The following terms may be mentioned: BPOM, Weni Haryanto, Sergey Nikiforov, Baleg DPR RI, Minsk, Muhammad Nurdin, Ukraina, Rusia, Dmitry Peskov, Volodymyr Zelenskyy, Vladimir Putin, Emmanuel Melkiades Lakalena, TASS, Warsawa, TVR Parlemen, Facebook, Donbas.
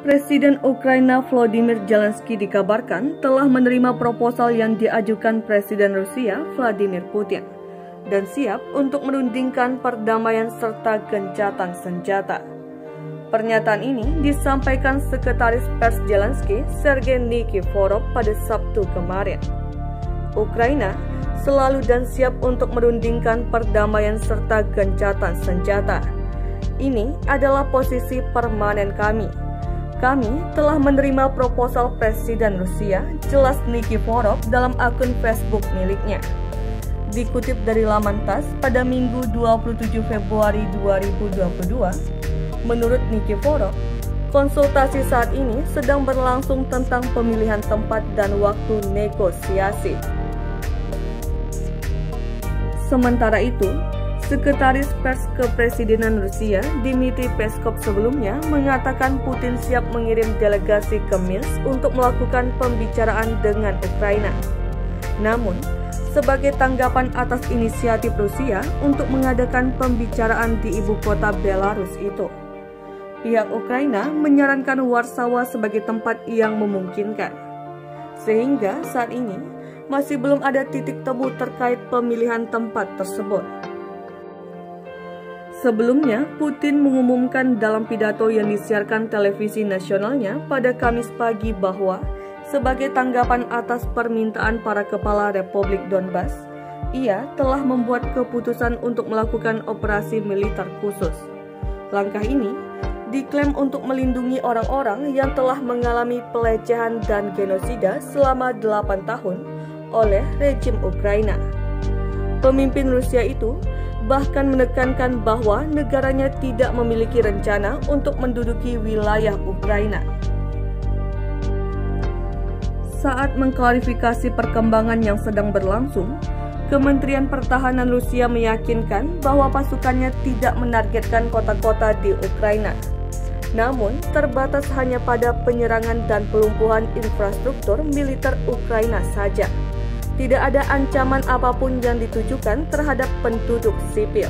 Presiden Ukraina Volodymyr Zelenskyy dikabarkan telah menerima proposal yang diajukan Presiden Rusia Vladimir Putin dan siap untuk menundingkan perdamaian serta gencatan senjata. Pernyataan ini disampaikan Sekretaris Pers Zelenskyy Sergey Nikiforov pada Sabtu kemarin. Ukraina selalu dan siap untuk merundingkan perdamaian serta gencatan senjata. Ini adalah posisi permanen kami. Kami telah menerima proposal Presiden Rusia, jelas Nikiforov dalam akun Facebook miliknya. Dikutip dari laman TASS pada Minggu 27 Februari 2022, menurut Nikiforov, konsultasi saat ini sedang berlangsung tentang pemilihan tempat dan waktu negosiasi. Sementara itu, Sekretaris Pers Kepresidenan Rusia, Dmitry Peskov sebelumnya mengatakan Putin siap mengirim delegasi ke Minsk untuk melakukan pembicaraan dengan Ukraina. Namun, sebagai tanggapan atas inisiatif Rusia untuk mengadakan pembicaraan di ibu kota Belarus itu, pihak Ukraina menyarankan Warsawa sebagai tempat yang memungkinkan. Sehingga saat ini masih belum ada titik temu terkait pemilihan tempat tersebut. Sebelumnya, Putin mengumumkan dalam pidato yang disiarkan televisi nasionalnya pada Kamis pagi bahwa sebagai tanggapan atas permintaan para kepala Republik Donbas, ia telah membuat keputusan untuk melakukan operasi militer khusus. Langkah ini diklaim untuk melindungi orang-orang yang telah mengalami pelecehan dan genosida selama 8 tahun oleh rejim Ukraina. Pemimpin Rusia itu bahkan menekankan bahwa negaranya tidak memiliki rencana untuk menduduki wilayah Ukraina. Saat mengklarifikasi perkembangan yang sedang berlangsung, Kementerian Pertahanan Rusia meyakinkan bahwa pasukannya tidak menargetkan kota-kota di Ukraina. Namun, terbatas hanya pada penyerangan dan pelumpuhan infrastruktur militer Ukraina saja. Tidak ada ancaman apapun yang ditujukan terhadap penduduk sipil.